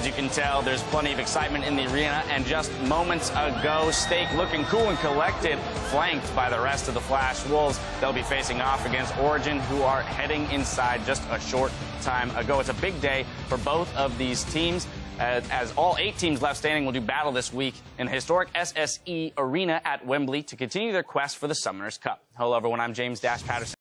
As you can tell, there's plenty of excitement in the arena, and just moments ago, Stake looking cool and collected, flanked by the rest of the Flash Wolves. They'll be facing off against Origin, who are heading inside just a short time ago. It's a big day for both of these teams, as all 8 teams left standing will do battle this week in the historic SSE Arena at Wembley to continue their quest for the Summoner's Cup. Hello, everyone. I'm James Dash Patterson.